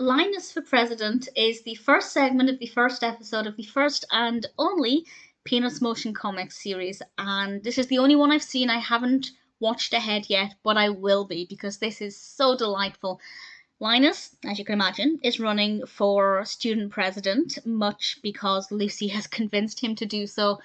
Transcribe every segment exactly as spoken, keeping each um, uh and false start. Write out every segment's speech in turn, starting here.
Linus for President is the first segment of the first episode of the first and only Peanuts Motion Comics series, and this is the only one I've seen. I haven't watched ahead yet, but I will be, because this is so delightful. Linus, as you can imagine, is running for student president, much because Lucy has convinced him to do so.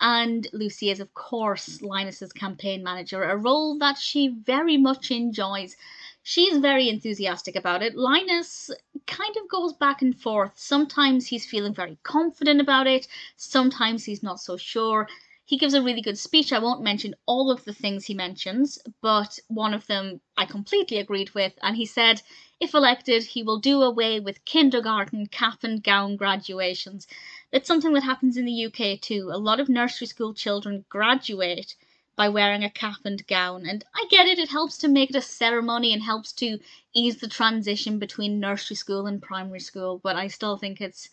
And Lucy is, of course, Linus's campaign manager, a role that she very much enjoys. She's very enthusiastic about it. Linus kind of goes back and forth. Sometimes he's feeling very confident about it. Sometimes he's not so sure. He gives a really good speech. I won't mention all of the things he mentions, but one of them I completely agreed with. And he said, if elected, he will do away with kindergarten cap and gown graduations. That's something that happens in the U K too. A lot of nursery school children graduate by wearing a cap and gown. And I get it, it helps to make it a ceremony and helps to ease the transition between nursery school and primary school. But I still think it's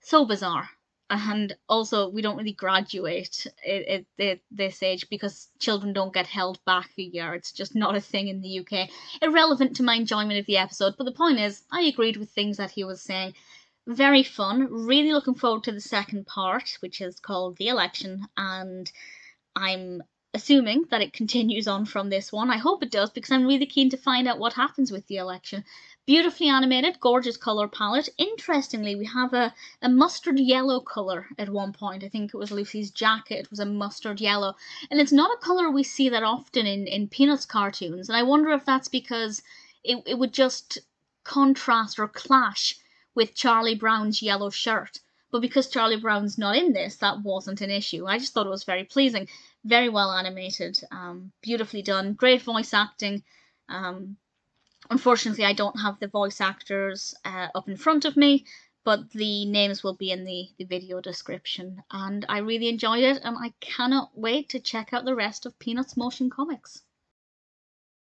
so bizarre. And also, we don't really graduate at this age because children don't get held back a year. It's just not a thing in the U K. Irrelevant to my enjoyment of the episode, but the point is, I agreed with things that he was saying. Very fun. Really looking forward to the second part, which is called The Election, and I'm assuming that it continues on from this one. I hope it does, because I'm really keen to find out what happens with the election. Beautifully animated, gorgeous colour palette. Interestingly, we have a, a mustard yellow colour at one point. I think it was Lucy's jacket. It was a mustard yellow. And it's not a colour we see that often in, in Peanuts cartoons. And I wonder if that's because it, it would just contrast or clash with Charlie Brown's yellow shirt. But because Charlie Brown's not in this, that wasn't an issue. I just thought it was very pleasing. Very well animated, um, beautifully done, great voice acting. Um, Unfortunately, I don't have the voice actors uh, up in front of me, but the names will be in the, the video description. And I really enjoyed it, and I cannot wait to check out the rest of Peanuts Motion Comics.